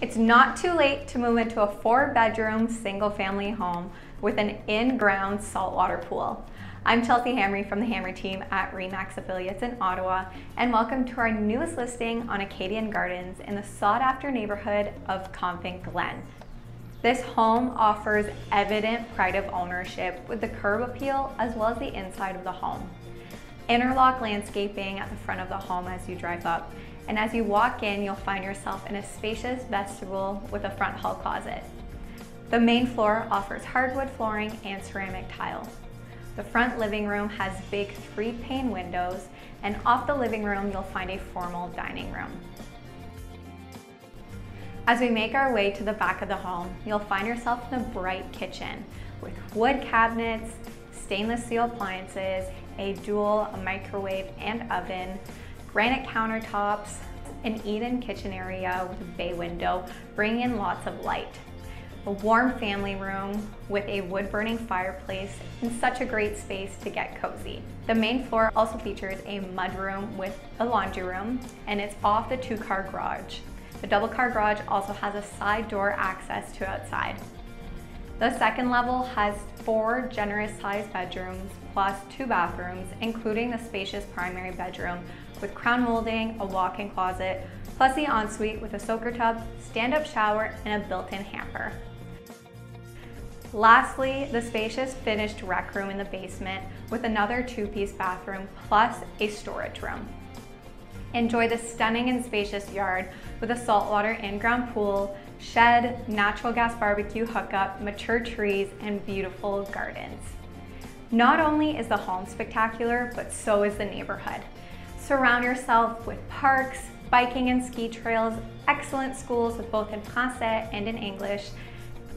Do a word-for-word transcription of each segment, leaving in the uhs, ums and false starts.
It's not too late to move into a four-bedroom single-family home with an in-ground saltwater pool. I'm Chelsea Hamre from the Hamre team at R E/MAX Affiliates in Ottawa, and welcome to our newest listing on Acadian Gardens in the sought-after neighborhood of Convent Glen. This home offers evident pride of ownership with the curb appeal as well as the inside of the home. Interlock landscaping at the front of the home as you drive up, and as you walk in, you'll find yourself in a spacious vestibule with a front hall closet. The main floor offers hardwood flooring and ceramic tile. The front living room has big three-pane windows, and off the living room you'll find a formal dining room. As we make our way to the back of the home, you'll find yourself in a bright kitchen with wood cabinets, stainless steel appliances, a dual a microwave and oven, granite countertops, an eat-in kitchen area with a bay window, bringing in lots of light. A warm family room with a wood-burning fireplace, and such a great space to get cozy. The main floor also features a mudroom with a laundry room, and it's off the two-car garage. The double-car garage also has a side door access to outside. The second level has four generous-sized bedrooms plus two bathrooms, including the spacious primary bedroom with crown molding, a walk-in closet, plus the ensuite with a soaker tub, stand-up shower, and a built-in hamper. Lastly, the spacious finished rec room in the basement with another two-piece bathroom plus a storage room. Enjoy the stunning and spacious yard with a saltwater in-ground pool, shed, natural gas barbecue hookup, mature trees, and beautiful gardens. Not only is the home spectacular, but so is the neighborhood. Surround yourself with parks, biking and ski trails, excellent schools with both in Francais and in English,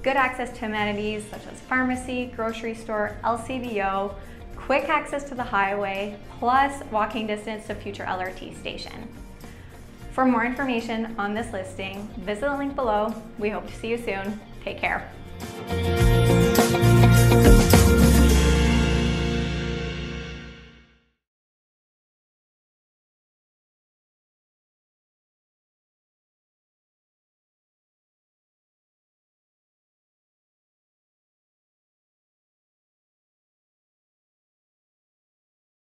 good access to amenities such as pharmacy, grocery store, L C B O, quick access to the highway, plus walking distance to future L R T station. For more information on this listing, visit the link below. We hope to see you soon. Take care.